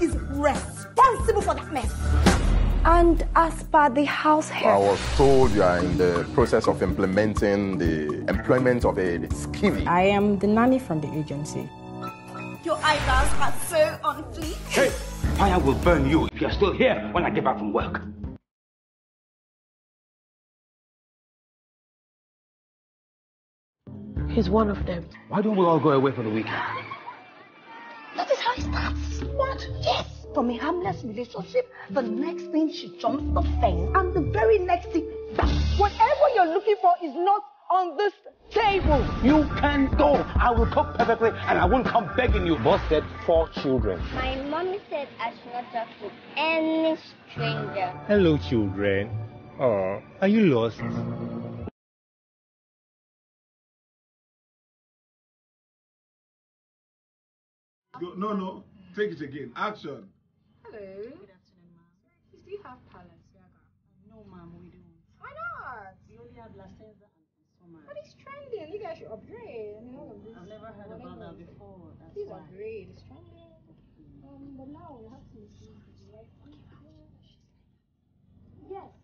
is responsible for that mess. And as per the house help, I was told you are in the process of implementing the employment of a skivvy. I am the nanny from the agency. Your eyebrows are so on fleek. Hey, fire will burn you if you're still here when I get back from work. He's one of them. Why don't we all go away for the weekend? That is how it starts. What? Yes. From a harmless relationship, the next thing she jumps the fence, and the very next thing, whatever you're looking for is not on this table. You can go. I will cook perfectly, and I won't come begging you. Boss said 4 children. My mommy said I should not talk to any stranger. Hello, children. Oh, are you lost? No, no. Take it again. Action. Hello. Good afternoon, ma'am. You still have palace, Yaga? No, ma'am, we don't. Why not? We only have Lacenza and Soma. But it's trending. You guys should upgrade. I mean, all of this. I've never heard about that before. That's why. Please upgrade. It's trending. But now we have to see. Yes.